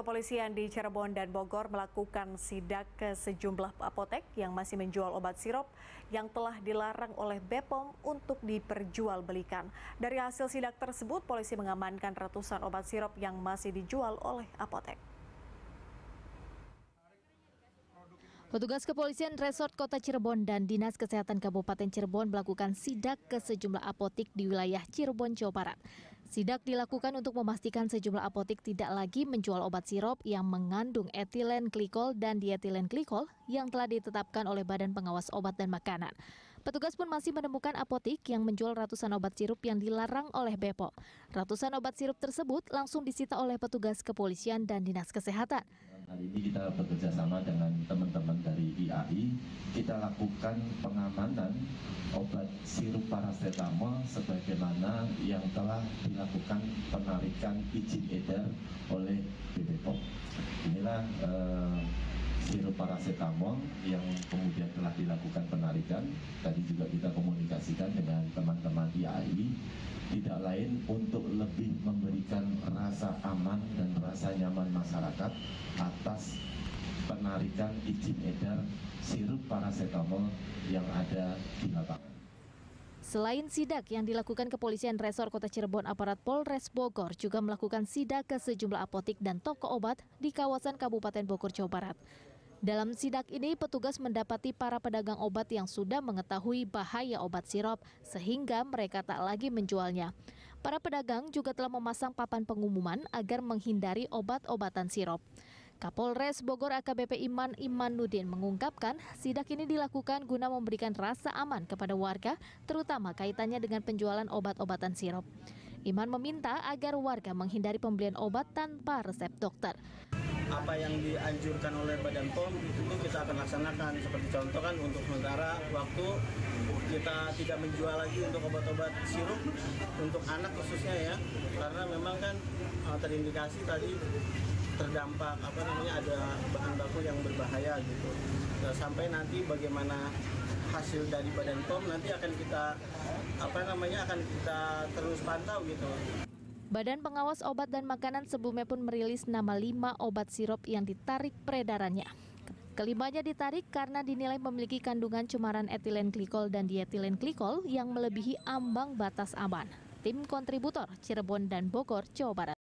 Kepolisian di Cirebon dan Bogor melakukan sidak ke sejumlah apotek yang masih menjual obat sirop yang telah dilarang oleh BPOM untuk diperjualbelikan. Dari hasil sidak tersebut, polisi mengamankan ratusan obat sirop yang masih dijual oleh apotek. Petugas Kepolisian Resort Kota Cirebon dan Dinas Kesehatan Kabupaten Cirebon melakukan sidak ke sejumlah apotek di wilayah Cirebon, Jawa Barat. Sidak dilakukan untuk memastikan sejumlah apotek tidak lagi menjual obat sirop yang mengandung etilen glikol dan dietilen glikol yang telah ditetapkan oleh Badan Pengawas Obat dan Makanan. Petugas pun masih menemukan apotek yang menjual ratusan obat sirup yang dilarang oleh BPOM. Ratusan obat sirup tersebut langsung disita oleh petugas kepolisian dan dinas kesehatan. Hari ini kita bekerja sama dengan teman-teman dari IAI, kita lakukan pengamanan obat sirup paracetamol sebagaimana yang telah dilakukan penarikan izin edar oleh BPOM. Inilah sirup paracetamol yang kemudian telah dilakukan penarikan. Tadi juga kita komunikasikan dengan teman-teman IAI, tidak lain untuk lebih memberikan rasa aman dan rasa nyaman masyarakat atas penarikan izin edar sirup paracetamol yang ada di lapangan. Selain sidak yang dilakukan Kepolisian Resor Kota Cirebon, aparat Polres Bogor juga melakukan sidak ke sejumlah apotek dan toko obat di kawasan Kabupaten Bogor, Jawa Barat. Dalam sidak ini, petugas mendapati para pedagang obat yang sudah mengetahui bahaya obat sirop sehingga mereka tak lagi menjualnya. Para pedagang juga telah memasang papan pengumuman agar menghindari obat-obatan sirop. Kapolres Bogor AKBP Iman Imanudin mengungkapkan sidak ini dilakukan guna memberikan rasa aman kepada warga, terutama kaitannya dengan penjualan obat-obatan sirop. Iman meminta agar warga menghindari pembelian obat tanpa resep dokter. Apa yang dianjurkan oleh Badan POM itu kita akan laksanakan, seperti contoh kan untuk sementara waktu kita tidak menjual lagi untuk obat-obat sirup untuk anak khususnya ya, karena memang kan terindikasi tadi terdampak ada bahan baku yang berbahaya gitu. Nah, sampai nanti bagaimana hasil dari Badan POM nanti akan kita terus pantau gitu. Badan Pengawas Obat dan Makanan sebelumnya pun merilis nama 5 obat sirup yang ditarik peredarannya. Kelimanya ditarik karena dinilai memiliki kandungan cemaran etilen glikol dan dietilen glikol yang melebihi ambang batas aman. Tim kontributor Cirebon dan Bogor, Jawa Barat.